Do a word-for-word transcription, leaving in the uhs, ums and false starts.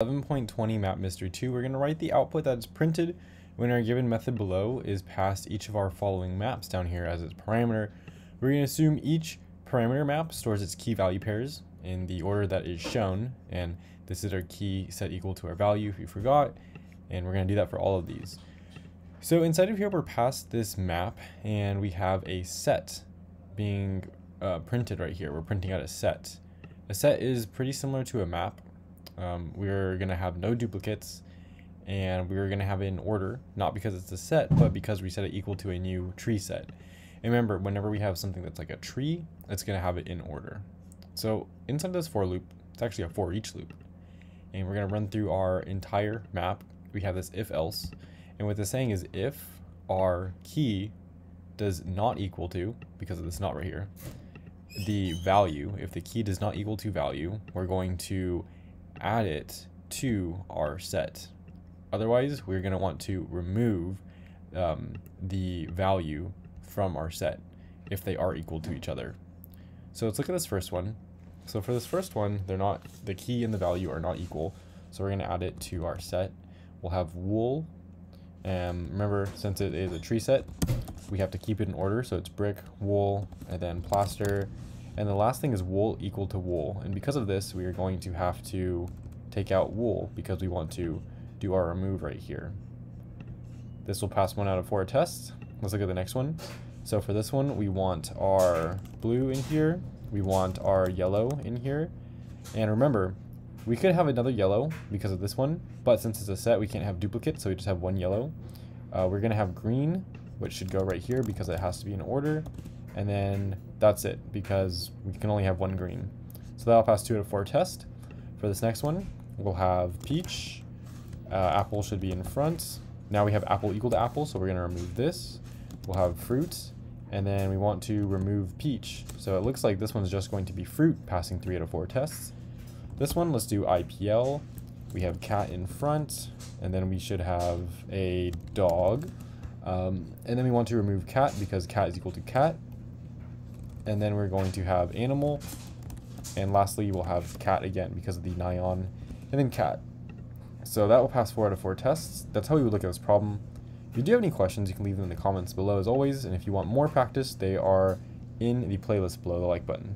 eleven point twenty map mystery two, we're going to write the output that is printed when our given method below is passed each of our following maps down here as its parameter. We're going to assume each parameter map stores its key value pairs in the order that is shown, and this is our key set equal to our value if you forgot, and we're going to do that for all of these. So inside of here we're passed this map and we have a set being uh, printed right here. We're printing out a set. A set is pretty similar to a map. Um, we're going to have no duplicates, and we're going to have it in order, not because it's a set, but because we set it equal to a new tree set. And remember, whenever we have something that's like a tree, it's going to have it in order. So inside this for loop, it's actually a for each loop, and we're going to run through our entire map. We have this if else, and what this is saying is if our key does not equal to, because of this not right here, the value, if the key does not equal to value, we're going to add it to our set. Otherwise, we're going to want to remove um, the value from our set if they are equal to each other. So let's look at this first one. So for this first one, they're not, the key and the value are not equal, so we're going to add it to our set. We'll have wool, and remember, since it is a tree set, we have to keep it in order, so it's brick, wool, and then plaster. And the last thing is wool equal to wool. And because of this, we are going to have to take out wool because we want to do our remove right here. This will pass one out of four tests. Let's look at the next one. So for this one, we want our blue in here. We want our yellow in here. And remember, we could have another yellow because of this one, but since it's a set, we can't have duplicates, so we just have one yellow. Uh, we're gonna have green, which should go right here because it has to be in order. And then that's it, because we can only have one green. So that'll pass two out of four test. For this next one, we'll have peach. Uh, apple should be in front. Now we have apple equal to apple, so we're gonna remove this. We'll have fruit, and then we want to remove peach. So it looks like this one's just going to be fruit, passing three out of four tests. This one, let's do I P L. We have cat in front, and then we should have a dog. Um, and then we want to remove cat because cat is equal to cat. And then we're going to have animal, and lastly we'll have cat again because of the nyan, and then cat. So that will pass four out of four tests. That's how we would look at this problem. If you do have any questions, you can leave them in the comments below as always, and if you want more practice, they are in the playlist below the like button.